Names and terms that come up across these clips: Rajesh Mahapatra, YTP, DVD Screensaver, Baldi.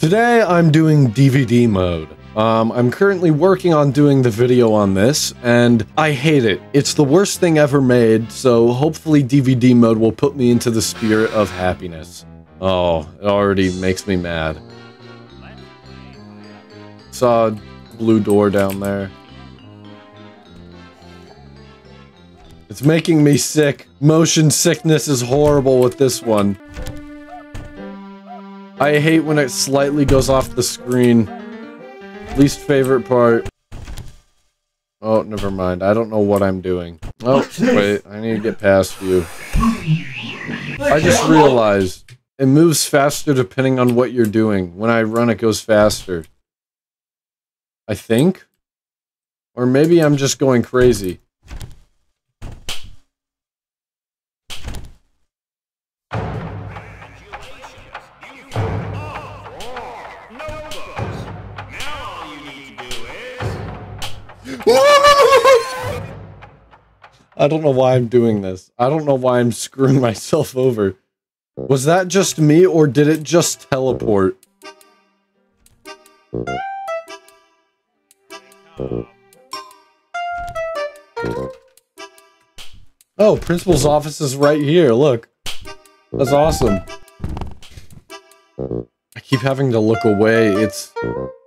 Today I'm doing DVD mode. I'm currently working on doing the video on this, and I hate it. It's the worst thing ever made, so hopefully DVD mode will put me into the spirit of happiness. Oh, it already makes me mad. Saw a blue door down there. It's making me sick. Motion sickness is horrible with this one. I hate when it slightly goes off the screen. Least favorite part. Oh, never mind. I don't know what I'm doing. Oh, wait. I need to get past you. I just realized it moves faster depending on what you're doing. When I run, it goes faster. I think? Or maybe I'm just going crazy. I don't know why I'm doing this. I don't know why I'm screwing myself over. Was that just me, or did it just teleport? Oh, principal's office is right here. Look. That's awesome. I keep having to look away. It's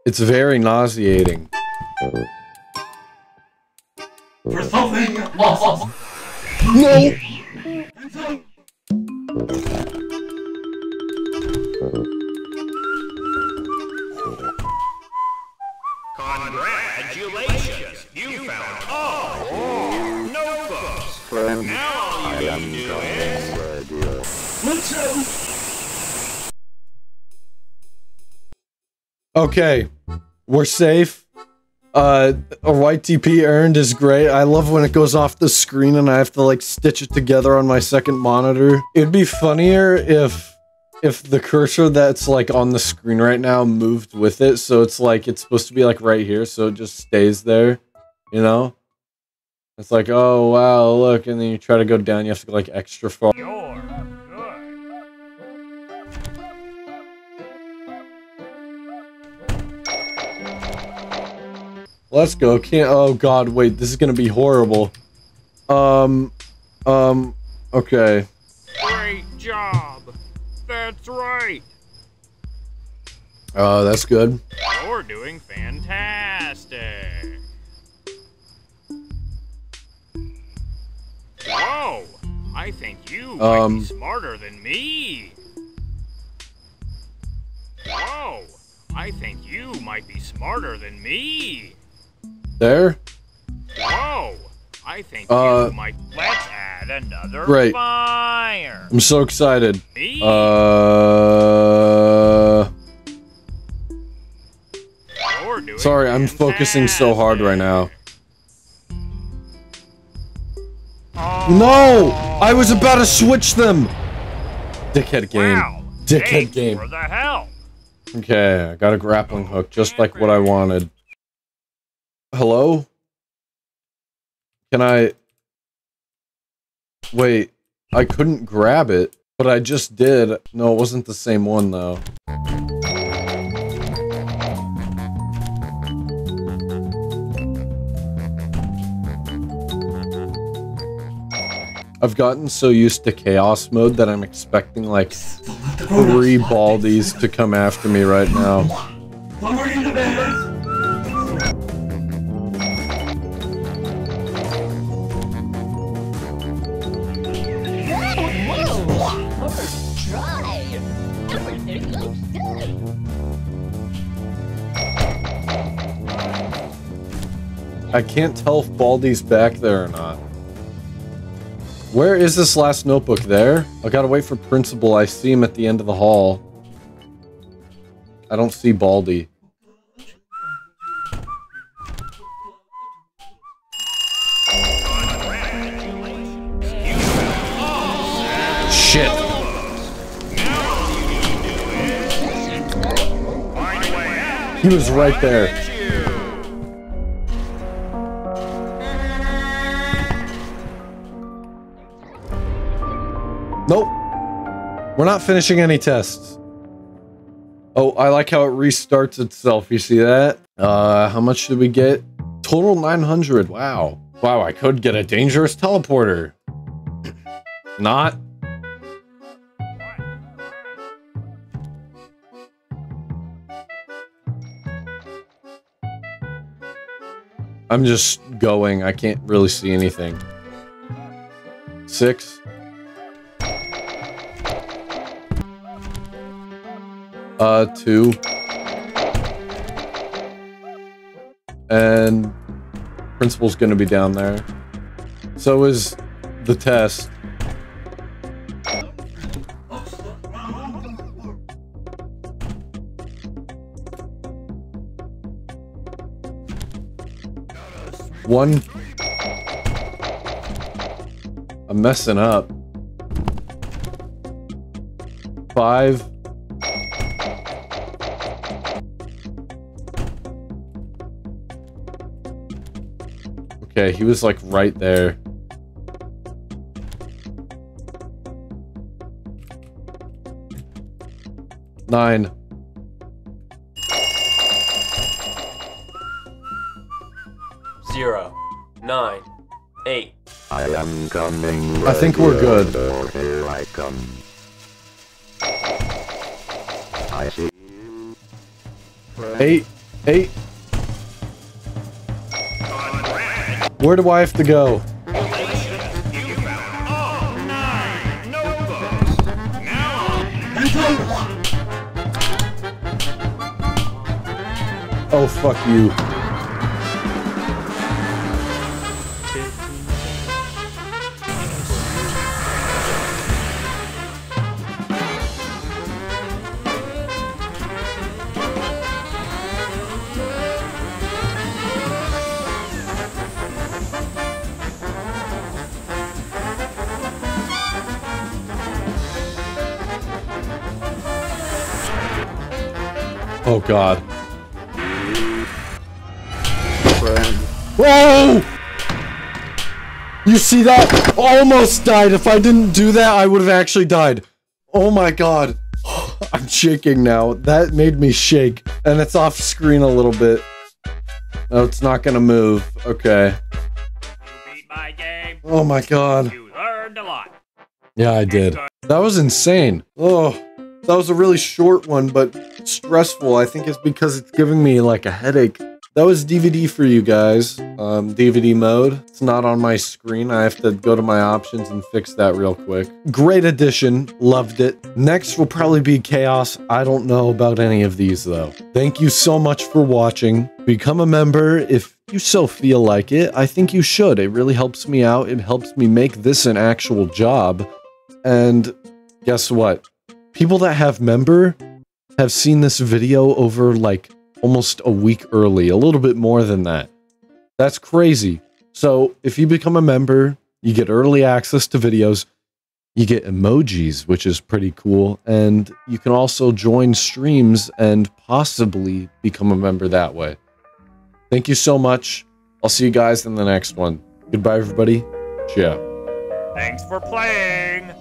very nauseating. For something awesome. No! Congratulations! You found all notebooks! Friend, now all you can do is... Let's go! Okay. We're safe. A YTP earned is great. I love when it goes off the screen and I have to like stitch it together on my second monitor. It'd be funnier if the cursor that's like on the screen right now moved with it. So it's like, it's supposed to be like right here. So it just stays there, you know? It's like, oh wow, look. And then you try to go down. You have to go like extra far. Let's go. Can't. Oh god, wait. This is gonna be horrible. Okay. Great job. That's right. That's good. You're doing fantastic. Whoa! I think you might be smarter than me. Whoa! I think you might be smarter than me. There. Whoa! I think you might. Let's add another fire. I'm so excited. Sorry, I'm focusing so hard right now. No! I was about to switch them. Dickhead game. Wow. Dickhead game. For the hell. Okay, I got a grappling hook, just like what I wanted. Hello? Can I... Wait, I couldn't grab it, but I just did. No, it wasn't the same one, though. I've gotten so used to chaos mode that I'm expecting, like, 3 baldies to come after me right now. I can't tell if Baldi's back there or not. Where is this last notebook? There? I gotta wait for Principal. I see him at the end of the hall. I don't see Baldi. Shit. He was right there. Nope. We're not finishing any tests. Oh, I like how it restarts itself. You see that? How much did we get? Total 900. Wow. Wow, I could get a dangerous teleporter. Not. I'm just going. I can't really see anything. 6. Two. And principal's gonna be down there. So is the test. One. I'm messing up. 5. Okay, he was like right there. Nine. I am coming. I think we're good. Here I come. I see you. 8. 8. Where do I have to go? Oh, fuck you. Oh God. Whoa! You see that? Almost died. If I didn't do that, I would have actually died. Oh my God. I'm shaking now. That made me shake. And it's off screen a little bit. No, it's not gonna move. Okay. You beat my game. Oh my God. You learned a lot. Yeah, I did. That was insane. Oh. That was a really short one, but stressful. I think it's because it's giving me like a headache. That was DVD for you guys. DVD mode. It's not on my screen. I have to go to my options and fix that real quick. Great addition. Loved it. Next will probably be Chaos. I don't know about any of these though. Thank you so much for watching. Become a member if you so feel like it. I think you should. It really helps me out. It helps me make this an actual job. And guess what? People that have member have seen this video over like almost a week early, a little bit more than that. That's crazy. So if you become a member, you get early access to videos, you get emojis, which is pretty cool. And you can also join streams and possibly become a member that way. Thank you so much. I'll see you guys in the next one. Goodbye, everybody. Ciao. Thanks for playing.